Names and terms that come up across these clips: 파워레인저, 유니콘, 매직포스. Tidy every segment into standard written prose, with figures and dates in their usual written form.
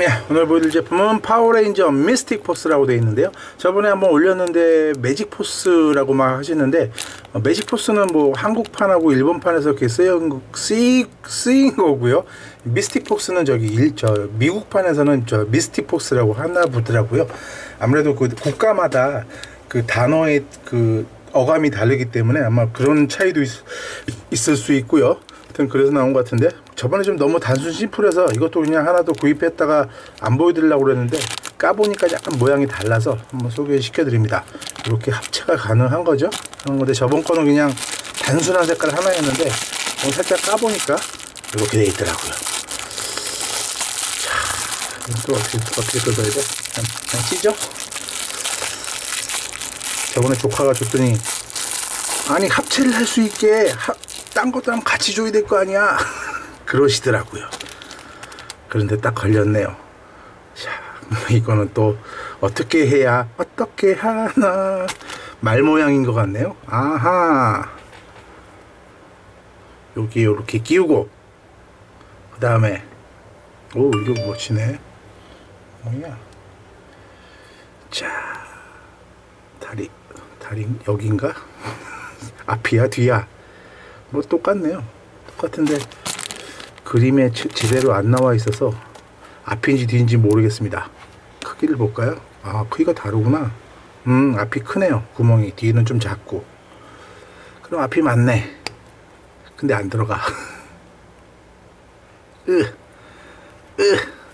예, 오늘 보여드릴 제품은 파워레인저 미스틱 포스라고 되어 있는데요. 저번에 한번 올렸는데 매직 포스라고 막 하시는데, 매직 포스는 뭐 한국판하고 일본판에서 이렇게 쓰인 거고요. 미스틱 포스는 미국판에서는 미스틱 포스라고 하나 보더라고요. 아무래도 그 국가마다 그 단어의 그 어감이 다르기 때문에 아마 그런 차이도 있을 수 있고요. 그래서 나온 것 같은데, 저번에 좀 너무 단순 심플해서 이것도 그냥 하나 더 구입했다가 안 보여드리려고 그랬는데 까보니까 약간 모양이 달라서 한번 소개시켜 드립니다. 이렇게 합체가 가능한 거죠. 그런 건데, 저번 거는 그냥 단순한 색깔 하나였는데 살짝 까보니까 이렇게 돼 있더라고요. 자, 또 어떻게 뜯어야 돼? 그냥 찢어? 저번에 조카가 줬더니, 아니 합체를 할 수 있게 딴 것도 하면 같이 줘야 될 거 아니야? 그러시더라고요. 그런데 딱 걸렸네요. 자, 이거는 또 어떻게 하나, 말 모양인 것 같네요. 아하, 여기 이렇게 끼우고, 그 다음에 오, 이거 멋지네. 뭐야? 자, 다리 여긴가? 앞이야 뒤야? 뭐 똑같네요. 똑같은데 그림에 제대로 안 나와 있어서 앞인지 뒤인지 모르겠습니다. 크기를 볼까요? 아, 크기가 다르구나. 앞이 크네요. 구멍이, 뒤는 좀 작고. 그럼 앞이 맞네. 근데 안 들어가.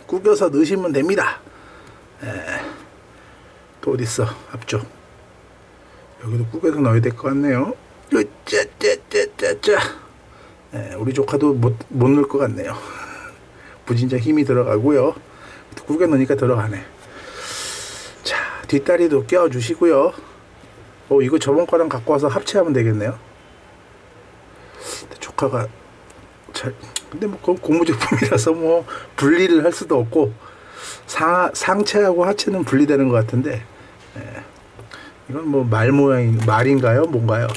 구겨서 넣으시면 됩니다. 또 어딨어? 앞쪽 여기도 구겨서 넣어야 될 것 같네요. 네, 우리 조카도 못 넣을 것 같네요. 부진장 힘이 들어가고요. 구겨 넣으니까 들어가네. 자, 뒷다리도 껴주시고요. 이거 저번 거랑 갖고 와서 합체하면 되겠네요. 조카가 근데 뭐 그건 고무제품이라서 뭐 분리를 할 수도 없고, 상체하고 하체는 분리되는 것 같은데, 이건 뭐 말 모양, 말인가요? 뭔가요?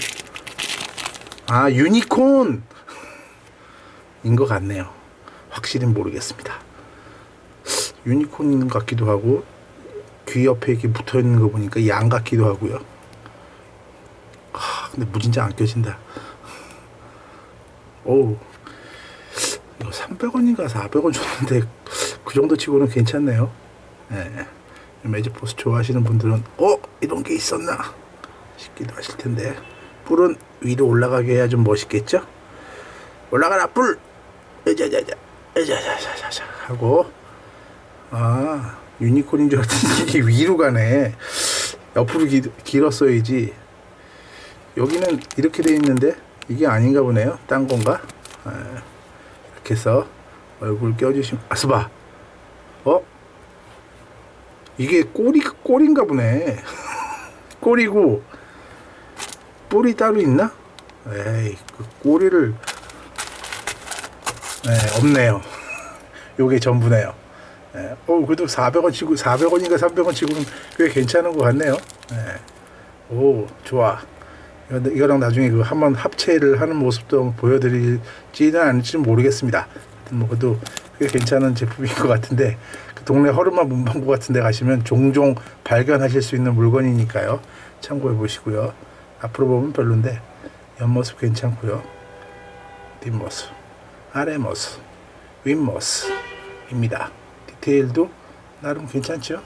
아, 유니콘! 인 것 같네요. 확실히 모르겠습니다. 유니콘 같기도 하고, 귀 옆에 이렇게 붙어 있는 거 보니까 양 같기도 하고요. 근데 무진장 안 껴진다. 오우. 이거 300원인가 400원 줬는데, 그 정도 치고는 괜찮네요. 네. 매직포스 좋아하시는 분들은, 이런 게 있었나 싶기도 하실 텐데, 뿔은 위로 올라가게 해야 좀 멋있겠죠? 올라가라 뿔! 으자자자 하고, 아, 유니콘인 줄 알았더니 이게 위로 가네. 옆으로 길었어야지. 여기는 이렇게 돼 있는데 이게 아닌가 보네요. 딴 건가? 이렇게 해서 얼굴 껴주시면, 아스바! 이게 꼬리인가 보네. 꼬리고 뿔이 따로 있나? 에이, 그 꼬리를, 없네요. 요게 전부네요. 그래도 400원 치고, 400원인가 300원 치고는 꽤 괜찮은 것 같네요. 오, 좋아. 이거랑 나중에 그 한번 합체를 하는 모습도 한번 보여드릴지는 않을지 모르겠습니다. 뭐 그래도 꽤 괜찮은 제품인 것 같은데, 그 동네 허름한 문방구 같은 데 가시면 종종 발견하실 수 있는 물건이니까요. 참고해 보시고요. 앞으로 보면 별론데 옆모습 괜찮고요. 뒷모습, 아랫모습, 윗모습입니다. 디테일도 나름 괜찮죠?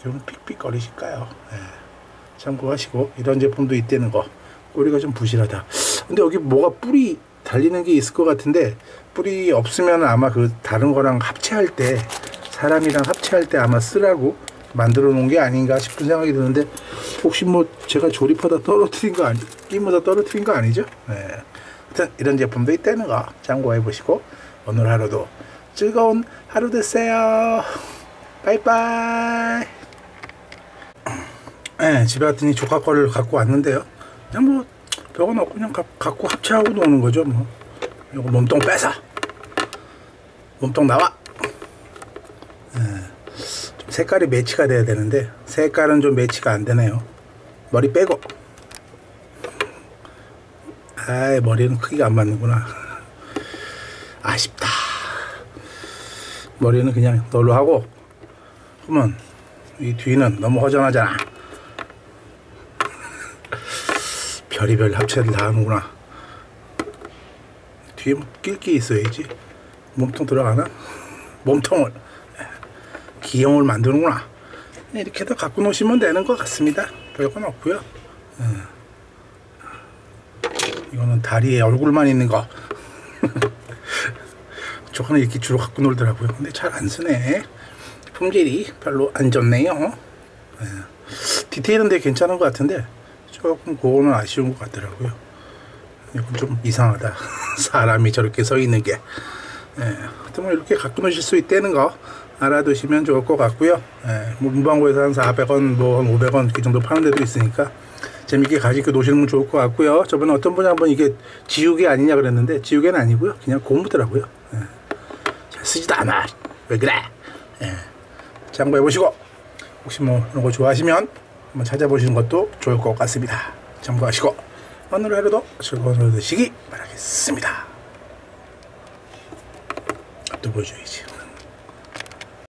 좀 삑삑거리실까요? 참고하시고, 이런 제품도 있다는 거. 꼬리가 좀 부실하다. 근데 여기 뭐가 뿔이 달리는 게 있을 것 같은데, 뿔이 없으면 아마 그 다른 거랑 합체할 때, 사람이랑 합체할 때 아마 쓰라고 만들어 놓은 게 아닌가 싶은 생각이 드는데, 혹시 뭐 제가 조립하다 떨어뜨린 거 끼무다 떨어뜨린 거 아니죠? 하여튼 이런 제품도 있다는 거 참고해 보시고, 오늘 하루도 즐거운 하루 되세요. 바이바이. 집에 왔더니 조카 거를 갖고 왔는데요. 그냥 뭐 벽은 없고 그냥 갖고 합체하고 노는 거죠 뭐. 이거 몸통 빼서, 몸통 나와. 좀 색깔이 매치가 돼야 되는데 색깔은 좀 매치가 안 되네요. 머리 빼고. 아이, 머리는 크기가 안 맞는구나. 아쉽다. 머리는 그냥 널로 하고, 그러면 이 뒤는 너무 허전하잖아. 별의별 합체를 다 하는구나. 뒤에 뭐 낄 게 있어야지. 몸통 들어가나? 몸통을, 기형을 만드는구나. 이렇게 다 갖고 놓으시면 되는 것 같습니다. 별건 없고요. 이거는 다리에 얼굴만 있는 거. 저거는 이렇게 주로 갖고 놀더라고요. 근데 잘 안 쓰네. 품질이 별로 안 좋네요. 디테일은 되게 괜찮은 것 같은데 조금 그거는 아쉬운 것 같더라고요. 이건 좀 이상하다. 사람이 저렇게 서 있는 게. 하여튼 이렇게 갖고 노실 수 있다는 거 알아두시면 좋을 것 같고요. 뭐 문방구에서 한 400원, 뭐 한 500원 그 정도 파는 데도 있으니까 재밌게 가지고 노시면 좋을 것 같고요. 저번에 어떤 분이 한번 이게 지우개 아니냐 그랬는데 지우개는 아니고요. 그냥 고무더라고요. 잘 쓰지도 않아. 왜 그래? 참고해 보시고 혹시 뭐 이런 거 좋아하시면 한번 찾아보시는 것도 좋을 것 같습니다. 참고하시고 오늘 하루도 즐거운 하루 되시기 바라겠습니다. 또 보여줘야지.